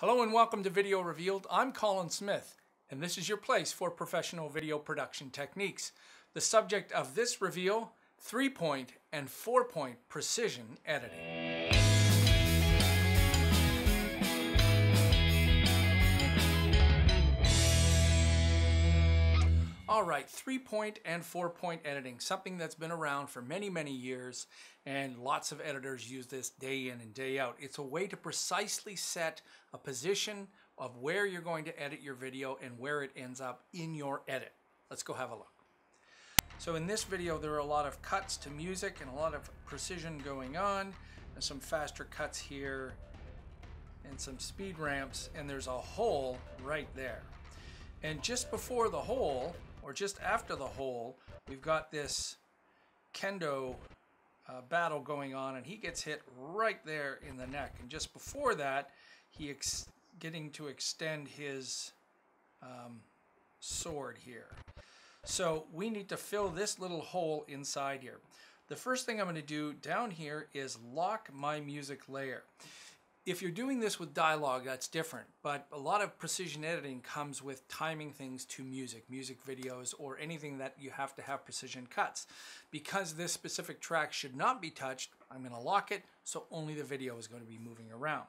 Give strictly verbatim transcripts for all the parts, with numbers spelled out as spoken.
Hello and welcome to Video Revealed. I'm Colin Smith, and this is your place for professional video production techniques. The subject of this reveal, three-point and four-point precision editing. All right, three-point and four-point editing, something that's been around for many, many years, and lots of editors use this day in and day out. It's a way to precisely set a position of where you're going to edit your video and where it ends up in your edit. Let's go have a look. So in this video, there are a lot of cuts to music and a lot of precision going on, and some faster cuts here, and some speed ramps, and there's a hole right there. And just before the hole, or just after the hole, we've got this kendo uh, battle going on, and he gets hit right there in the neck. And just before that, he ex getting to extend his um, sword here. So we need to fill this little hole inside here. The first thing I'm going to do down here is lock my music layer. If you're doing this with dialogue, that's different, but a lot of precision editing comes with timing things to music, music videos, or anything that you have to have precision cuts. Because this specific track should not be touched, I'm going to lock it, so only the video is going to be moving around.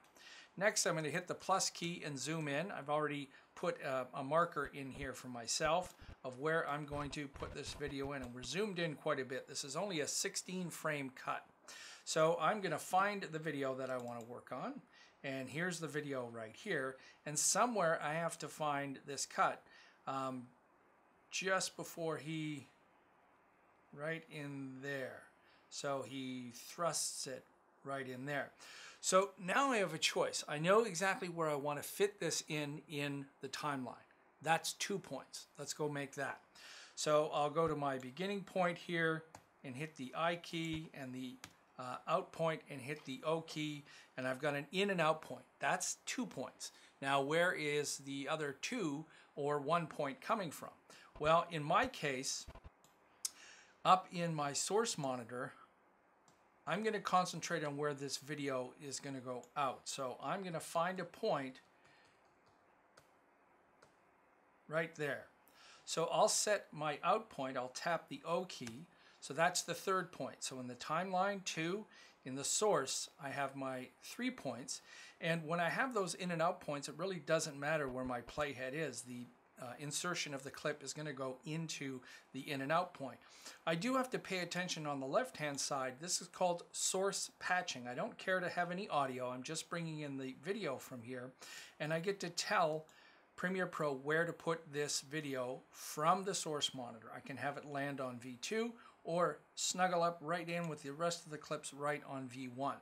Next, I'm going to hit the plus key and zoom in. I've already put a, a marker in here for myself of where I'm going to put this video in, and we're zoomed in quite a bit. This is only a sixteen frame cut. So I'm going to find the video that I want to work on, and here's the video right here, and somewhere I have to find this cut um, just before he, right in there, so he thrusts it right in there. So now I have a choice. I know exactly where I want to fit this in in the timeline. That's two points. Let's go make that. So I'll go to my beginning point here and hit the I key and the Uh, out point and hit the O key, and I've got an in and out point. That's two points. Now where is the other two or one point coming from? Well, in my case, up in my source monitor, I'm going to concentrate on where this video is going to go out. So I'm going to find a point right there. So I'll set my out point, I'll tap the O key. So that's the third point. So in the timeline, two. In the source, I have my three points. And when I have those in and out points, it really doesn't matter where my playhead is. The uh, insertion of the clip is going to go into the in and out point. I do have to pay attention on the left-hand side. This is called source patching. I don't care to have any audio. I'm just bringing in the video from here. And I get to tell Premiere Pro where to put this video from the source monitor. I can have it land on V two, or snuggle up right in with the rest of the clips right on V one.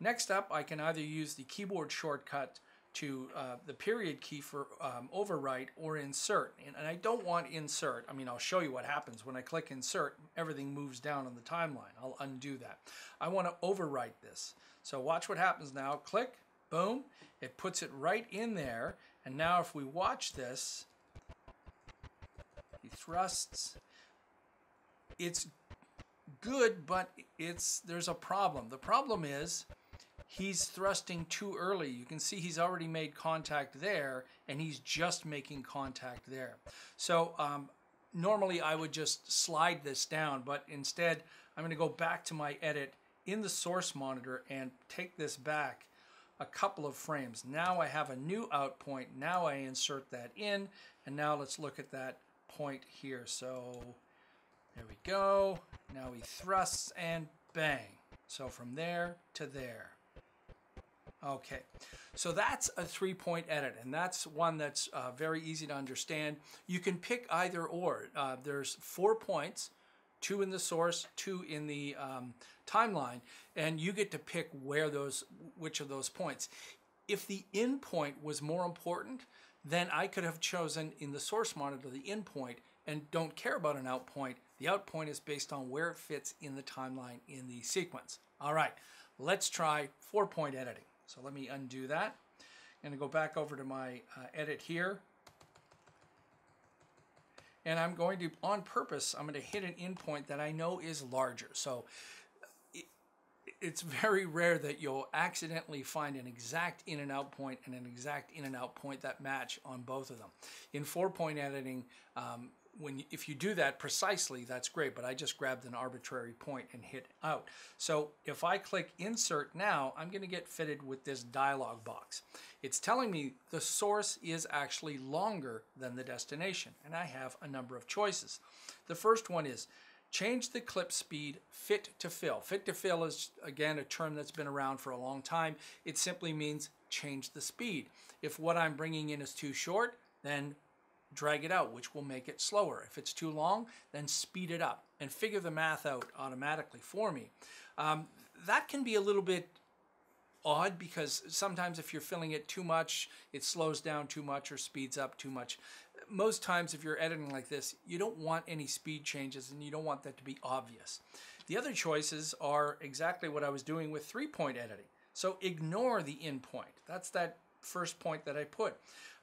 Next up, I can either use the keyboard shortcut to uh, the period key for um, overwrite or insert. And, and I don't want insert. I mean, I'll show you what happens when I click insert. Everything moves down on the timeline. I'll undo that. I want to overwrite this. So watch what happens now. Click, boom. It puts it right in there. And now if we watch this, he thrusts. It's good, but it's there's a problem. The problem is he's thrusting too early. You can see he's already made contact there, and he's just making contact there. So um, normally I would just slide this down, but instead I'm going to go back to my edit in the source monitor and take this back a couple of frames. Now I have a new out point. Now I insert that in, and now let's look at that point here. So there we go. Now he thrusts and bang. So from there to there. Okay, so that's a three-point edit, and that's one that's uh, very easy to understand. You can pick either or. Uh, there's four points, two in the source, two in the um, timeline, and you get to pick where those, which of those points. If the in point was more important, then I could have chosen in the source monitor the in point and don't care about an out point. The out point is based on where it fits in the timeline in the sequence. All right, let's try four-point editing. So let me undo that. I'm going to go back over to my uh, edit here. And I'm going to, on purpose, I'm going to hit an in point that I know is larger. So it's very rare that you'll accidentally find an exact in and out point and an exact in and out point that match on both of them. In four point editing, um, when if you do that precisely, that's great, but I just grabbed an arbitrary point and hit out. So if I click insert now, I'm going to get fitted with this dialog box. It's telling me the source is actually longer than the destination, and I have a number of choices. The first one is change the clip speed fit to fill. Fit to fill is, again, a term that's been around for a long time. It simply means change the speed. If what I'm bringing in is too short, then drag it out, which will make it slower. If it's too long, then speed it up and figure the math out automatically for me. Um, that can be a little bit odd because sometimes if you're filling it too much, it slows down too much or speeds up too much. Most times if you're editing like this, you don't want any speed changes and you don't want that to be obvious. The other choices are exactly what I was doing with three-point editing. So ignore the in point. That's that first point that I put,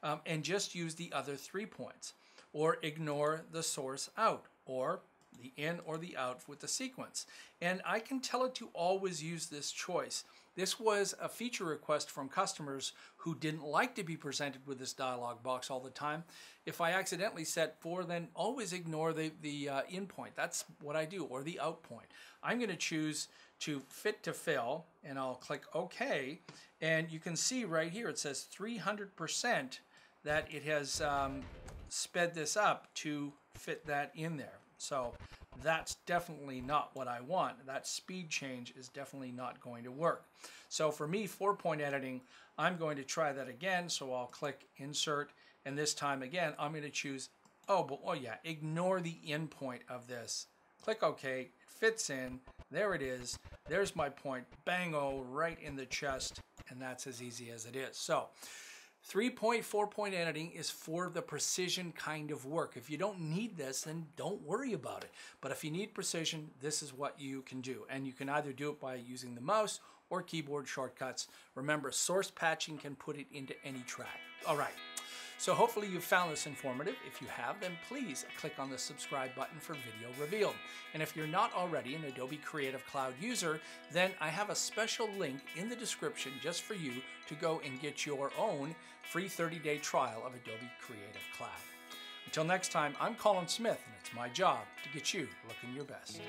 um, and just use the other three points, or ignore the source out, or the in or the out with the sequence. And I can tell it to always use this choice. This was a feature request from customers who didn't like to be presented with this dialog box all the time. If I accidentally set four, then always ignore the, the uh, in point. That's what I do, or the out point. I'm going to choose to fit to fill, and I'll click OK. And you can see right here, it says three hundred percent that it has um, sped this up to fit that in there. So that's definitely not what I want. That speed change is definitely not going to work. So for me, four-point editing, I'm going to try that again. So I'll click Insert, and this time again, I'm going to choose, oh, but, oh yeah, ignore the end point of this. Click OK, it fits in, there it is, there's my point, bang-o, right in the chest, and that's as easy as it is. So three-point, four-point editing is for the precision kind of work. If you don't need this, then don't worry about it. But if you need precision, this is what you can do. And you can either do it by using the mouse or keyboard shortcuts. Remember, source patching can put it into any track. All right. So hopefully you found this informative. If you have, then please click on the subscribe button for Video Revealed. And if you're not already an Adobe Creative Cloud user, then I have a special link in the description just for you to go and get your own free thirty-day trial of Adobe Creative Cloud. Until next time, I'm Colin Smith, and it's my job to get you looking your best.